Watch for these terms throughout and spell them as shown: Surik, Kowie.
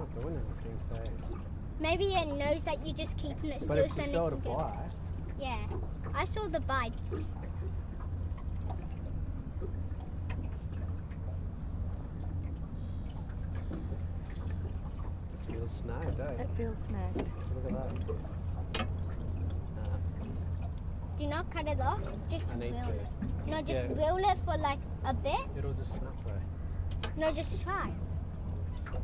not doing anything, so... Maybe it knows that you're just keeping it still. But if you saw the bite... Yeah, I saw the bites. This feels snagged, eh? It feels snagged. Look at that. Do not cut it off, just I need to. No, just reel it for like a bit. It'll just snap though. No, just try. Can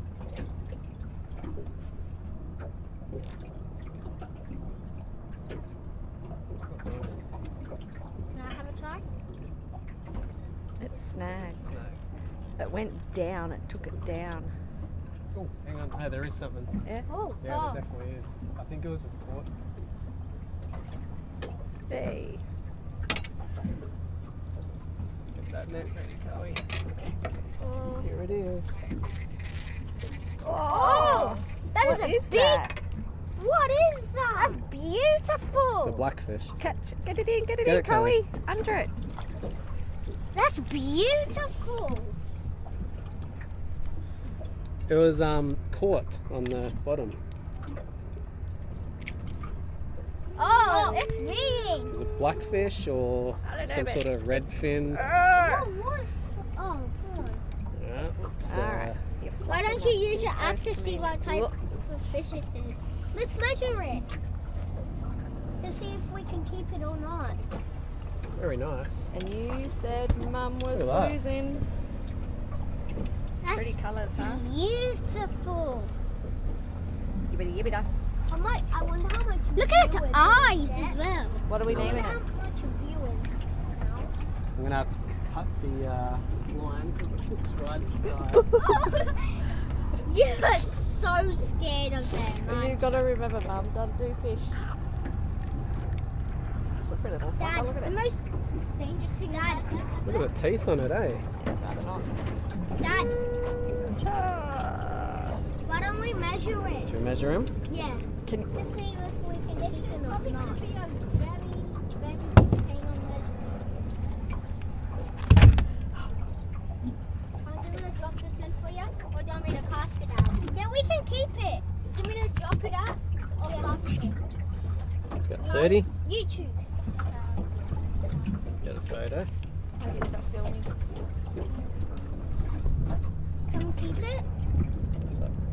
I have a try? It's snagged. It's snagged. It went down, it took it down. Oh, hang on. Oh, there is something. Yeah? Oh, yeah, there definitely is. I think it was just caught. Hey. Get that net ready, Kowie. Oh. Here it is. Oh! That is a big... What is that? That's beautiful. The blackfish. Catch. Get it in, Kowie. Under it. That's beautiful. It was caught on the bottom. Oh, it's me! Is it blackfish or some sort of redfin? Oh, God. Yeah, alright. Why don't you use your app to see what type of fish it is? Let's measure it to see if we can keep it or not. Very nice. And you said Mum was losing. That's pretty colours, huh? Beautiful. I wonder how much. Look at its eyes as well. What are we naming it? How much viewers? I'm gonna have to cut the line because it hooks right inside. You are so scared of that, Mum. You gotta remember, Mum, don't do fish. Slippery little sucker. Look at it. The most dangerous thing I've ever. Look at the teeth on it, eh? Yeah, rather not. Dad. Why don't we measure it? Should we measure him? Yeah. Can you see if we can get it or not? It's going to be a very container. I'm going to drop this in for you, or do you want me to cast it out? Yeah, we can keep it. Do you want me to drop it out or cast it? Got 30? You choose. Got a photo. Okay, stop filming. Can we keep it? What's up?